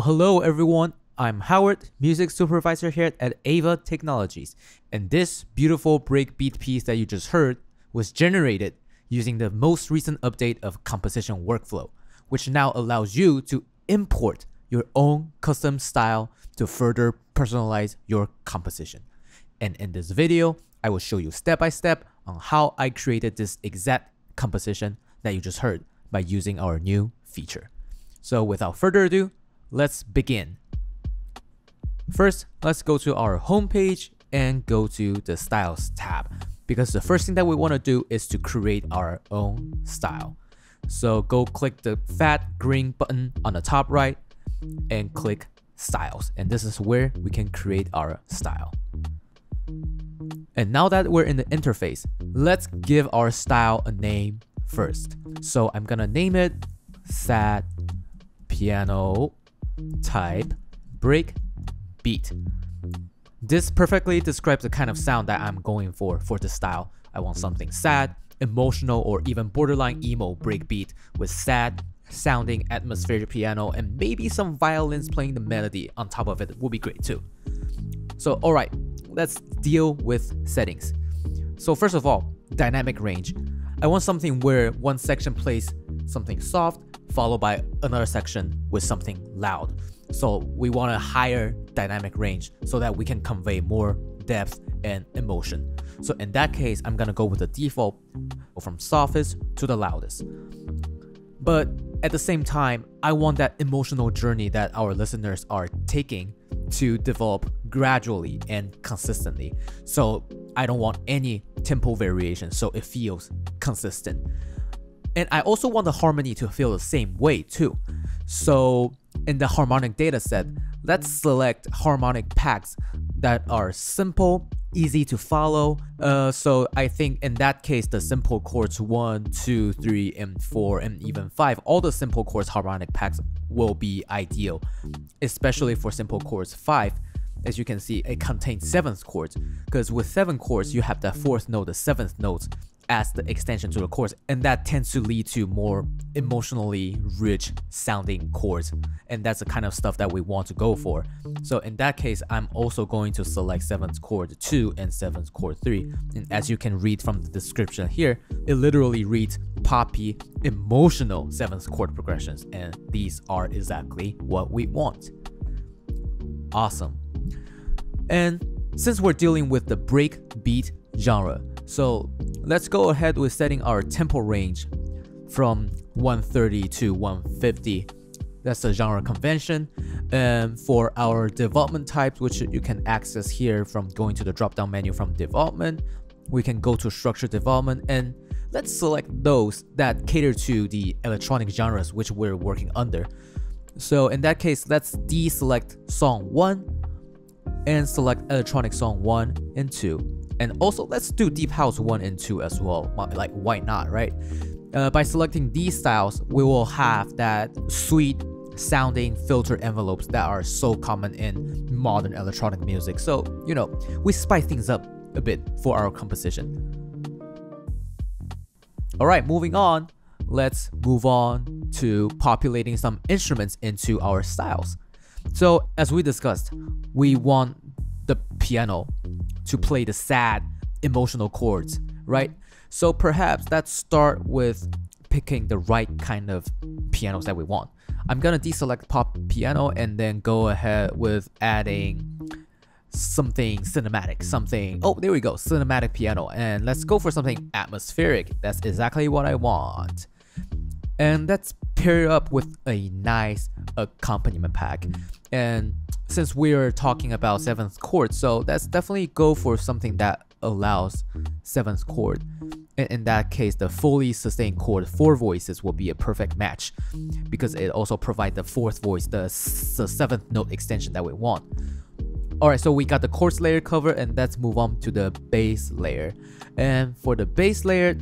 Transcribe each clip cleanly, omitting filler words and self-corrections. Hello everyone, I'm Howard, music supervisor here at AIVA Technologies, and this beautiful breakbeat piece that you just heard was generated using the most recent update of Composition Workflow, which now allows you to import your own custom style to further personalize your composition. And in this video, I will show you step by step on how I created this exact composition that you just heard by using our new feature. So without further ado, let's begin. First, let's go to our homepage and go to the Styles tab, because the first thing that we want to do is to create our own style. So go click the fat green button on the top right and click Styles. And this is where we can create our style. And now that we're in the interface, let's give our style a name first. So I'm gonna name it Sad Piano Type Break Beat. This perfectly describes the kind of sound that I'm going for the style. I want something sad, emotional, or even borderline emo breakbeat with sad sounding atmospheric piano and maybe some violins playing the melody on top of it would be great too. So alright, let's deal with settings. So first of all, dynamic range. I want something where one section plays something soft, followed by another section with something loud. So we want a higher dynamic range so that we can convey more depth and emotion. So in that case, I'm gonna go with the default from softest to the loudest. But at the same time, I want that emotional journey that our listeners are taking to develop gradually and consistently. So I don't want any tempo variation, so it feels consistent. And I also want the harmony to feel the same way too. So in the harmonic dataset, let's select harmonic packs that are simple, easy to follow. So I think in that case, the simple chords 1, 2, 3, and 4, and even 5, all the simple chords harmonic packs will be ideal, especially for simple chords 5. As you can see, it contains 7th chords, because with 7 chords, you have that 4th note, the 7th notes, as the extension to the chords, and that tends to lead to more emotionally rich sounding chords, and that's the kind of stuff that we want to go for. So in that case, I'm also going to select 7th chord 2 and 7th chord 3, and as you can read from the description here, it literally reads poppy, emotional 7th chord progressions, and these are exactly what we want. Awesome. And since we're dealing with the breakbeat genre, so let's go ahead with setting our tempo range from 130 to 150. That's the genre convention. And for our development types, which you can access here from going to the drop-down menu from development, we can go to structure development, and let's select those that cater to the electronic genres which we're working under. So in that case, let's deselect song 1 and select electronic song 1 and 2. And also, let's do Deep House 1 and 2 as well. Like, why not, right? By selecting these styles, we will have that sweet sounding filter envelopes that are so common in modern electronic music. So, you know, we spice things up a bit for our composition. All right, moving on. Let's move on to populating some instruments into our styles. So, as we discussed, we want the piano to play the sad, emotional chords, right? So perhaps let's start with picking the right kind of pianos that we want. I'm gonna deselect pop piano and then go ahead with adding something cinematic, something, oh, there we go, cinematic piano. And let's go for something atmospheric. That's exactly what I want. And let's pair it up with a nice accompaniment pack. And since we are talking about 7th chord, so let's definitely go for something that allows 7th chord. And in that case, the fully sustained chord 4 voices will be a perfect match, because it also provides the 4th voice, the 7th note extension that we want. Alright, so we got the chords layer covered, and let's move on to the bass layer. And for the bass layer,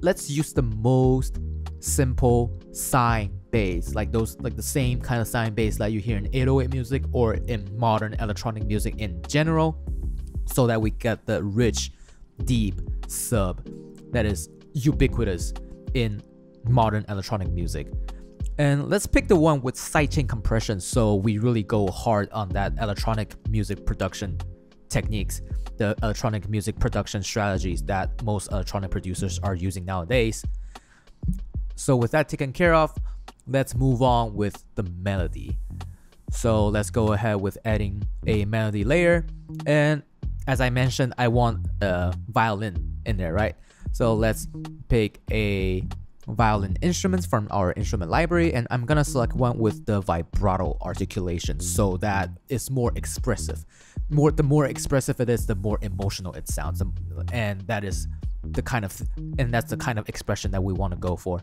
let's use the most simple sine bass, like the same kind of sine bass that you hear in 808 music or in modern electronic music in general, so that we get the rich, deep sub that is ubiquitous in modern electronic music. And let's pick the one with sidechain compression, so we really go hard on that electronic music production techniques, the electronic music production strategies that most electronic producers are using nowadays. So with that taken care of, let's move on with the melody. So let's go ahead with adding a melody layer. And as I mentioned, I want a violin in there, right? So let's pick a violin instruments from our instrument library, and I'm gonna select one with the vibrato articulation so that it's more expressive. The more expressive it is, the more emotional it sounds, and that's the kind of expression that we want to go for.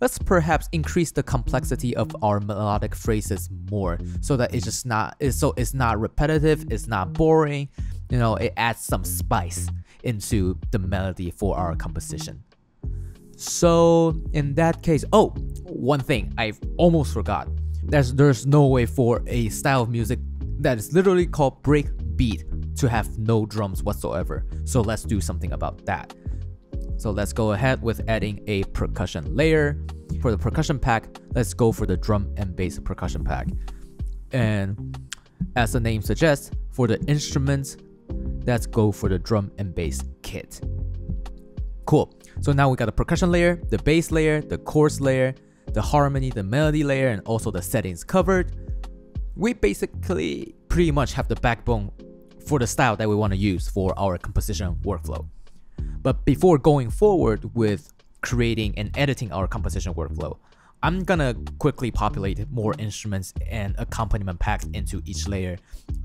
Let's perhaps increase the complexity of our melodic phrases more, so that it's not repetitive, it's not boring. You know, it adds some spice into the melody for our composition. So in that case, oh, one thing I almost forgot. There's no way for a style of music that is literally called breakbeat to have no drums whatsoever. So let's do something about that. So let's go ahead with adding a percussion layer. For the percussion pack, let's go for the drum and bass percussion pack. And as the name suggests, for the instruments, let's go for the drum and bass kit. Cool. So now we got the percussion layer, the bass layer, the chorus layer, the harmony, the melody layer, and also the settings covered. We basically pretty much have the backbone for the style that we want to use for our composition workflow. But before going forward with creating and editing our composition workflow, I'm gonna quickly populate more instruments and accompaniment packs into each layer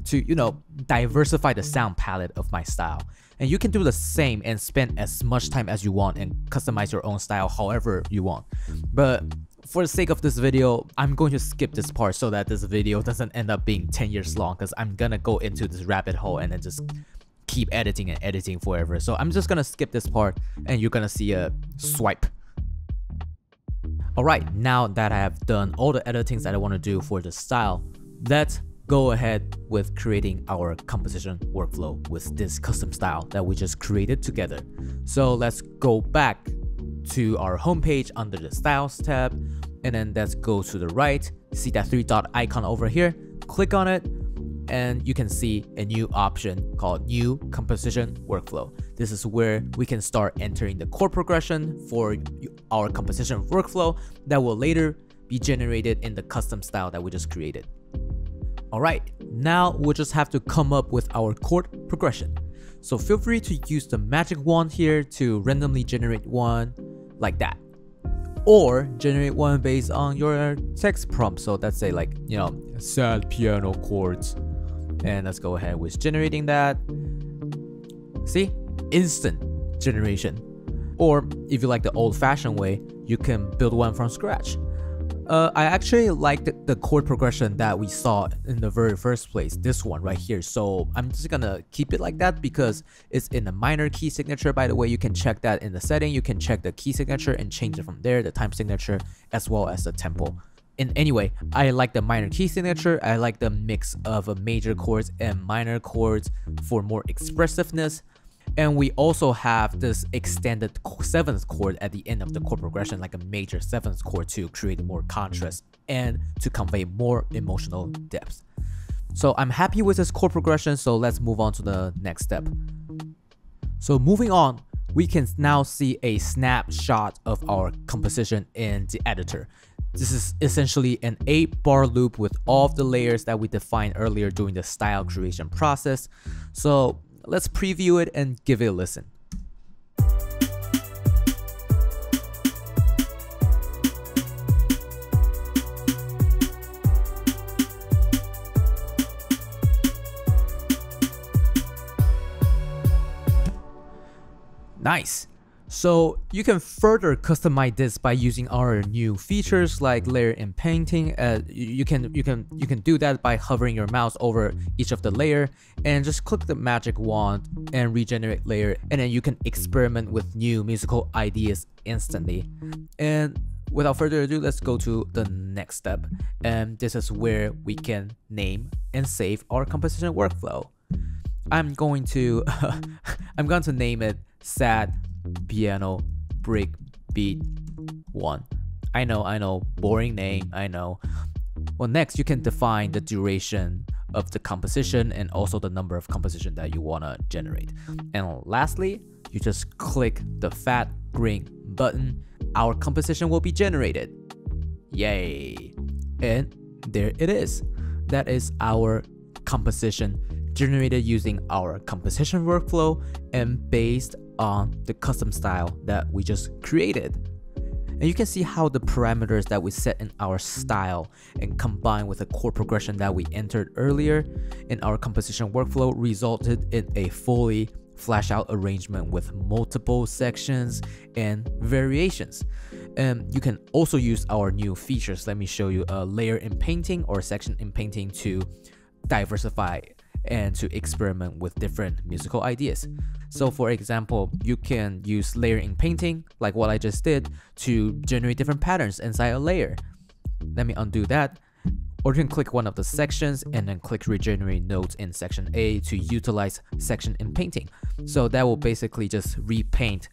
to, you know, diversify the sound palette of my style. And you can do the same and spend as much time as you want and customize your own style however you want. But for the sake of this video, I'm going to skip this part so that this video doesn't end up being 10 years long, because I'm gonna go into this rabbit hole and then just keep editing and editing forever. So I'm just gonna skip this part and you're gonna see a swipe. Alright, now that I have done all the editings that I want to do for the style, let's go ahead with creating our composition workflow with this custom style that we just created together. So let's go back to our homepage under the Styles tab, and then let's go to the right, see that three-dot icon over here, click on it, and you can see a new option called New Composition Workflow. This is where we can start entering the chord progression for our composition workflow that will later be generated in the custom style that we just created. Alright, now we'll just have to come up with our chord progression. So feel free to use the magic wand here to randomly generate one like that, or generate one based on your text prompt. So let's say, like, you know, sad piano chords. And let's go ahead with generating that. See? Instant generation. Or if you like the old-fashioned way, you can build one from scratch. I actually like the chord progression that we saw in the very first place, this one right here. So I'm just gonna keep it like that because it's in the minor key signature. By the way, you can check that in the setting. You can check the key signature and change it from there, the time signature, as well as the tempo. And anyway, I like the minor key signature. I like the mix of major chords and minor chords for more expressiveness. And we also have this extended 7th chord at the end of the chord progression, like a major 7th chord, to create more contrast and to convey more emotional depth. So I'm happy with this chord progression, so let's move on to the next step. So moving on, we can now see a snapshot of our composition in the editor. This is essentially an 8-bar loop with all of the layers that we defined earlier during the style creation process. So let's preview it and give it a listen. Nice! So you can further customize this by using our new features like layer and painting. You can do that by hovering your mouse over each of the layer and just click the magic wand and regenerate layer, and then you can experiment with new musical ideas instantly. And without further ado, let's go to the next step, and this is where we can name and save our composition workflow. I'm going to name it Sad Piano Breakbeat 1. I know, boring name, I know. Well, next you can define the duration of the composition and also the number of composition that you want to generate. And lastly, you just click the fat green button. Our composition will be generated. Yay! And there it is. That is our composition generated using our composition workflow and based on the custom style that we just created. And you can see how the parameters that we set in our style and combined with a chord progression that we entered earlier in our composition workflow resulted in a fully flash out arrangement with multiple sections and variations. And you can also use our new features. Let me show you a layer in painting or section in painting to diversify and to experiment with different musical ideas. So for example, you can use layer in painting like what I just did to generate different patterns inside a layer. Let me undo that. Or you can click one of the sections and then click regenerate nodes in section A to utilize section in painting. So that will basically just repaint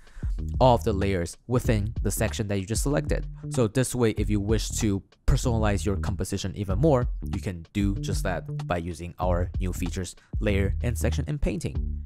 all of the layers within the section that you just selected. So this way, if you wish to personalize your composition even more, you can do just that by using our new features, layer and section in painting.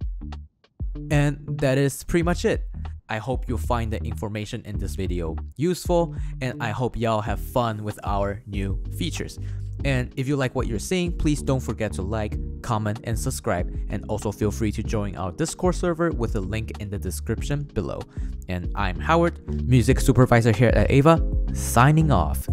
And that is pretty much it. I hope you find the information in this video useful, and I hope y'all have fun with our new features. And if you like what you're seeing, please don't forget to like, comment, and subscribe. And also feel free to join our Discord server with the link in the description below. And I'm Howard, music supervisor here at AIVA, signing off.